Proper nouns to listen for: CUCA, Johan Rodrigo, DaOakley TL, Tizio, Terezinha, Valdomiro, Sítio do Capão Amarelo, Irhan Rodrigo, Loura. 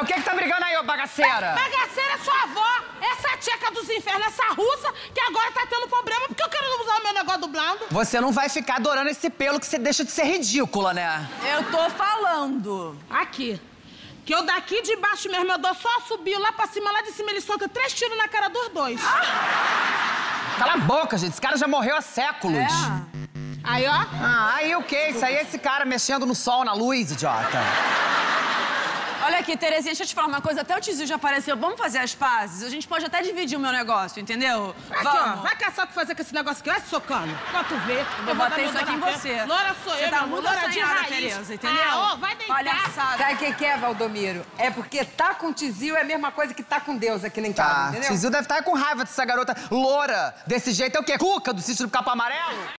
O que tá brigando aí, ô bagaceira? Bagaceira é sua avó, essa tcheca dos infernos, essa russa, que agora tá tendo problema porque eu quero usar o meu negócio dublando. Você não vai ficar adorando esse pelo que você deixa de ser ridícula, né? Eu tô falando. Aqui. Que eu daqui de baixo mesmo, eu dou só subir lá pra cima, lá de cima ele solta 3 tiros na cara dos dois. Ah! Cala a boca, gente, esse cara já morreu há séculos. É. Aí, ó. Ah, aí o quê? Isso aí é esse cara mexendo no sol, na luz, idiota. Olha aqui, Terezinha, deixa eu te falar uma coisa. Até o Tizio já apareceu. Vamos fazer as pazes? A gente pode até dividir o meu negócio, entendeu? Aqui, vamos. Ó, vai caçar o que fazer com esse negócio aqui. Vai se socando. Quanto vê. Eu vou botar isso aqui em você. Loura sou eu, tá muito assanhada, Tereza, entendeu? Ah, ó, vai deitar. Palhaçada. Sabe o que é, Valdomiro? É porque tá com o Tizio é a mesma coisa que tá com Deus aqui em casa, entendeu? Tizio deve estar com raiva dessa garota loura. Desse jeito é o quê? Cuca do Sítio do Capão Amarelo?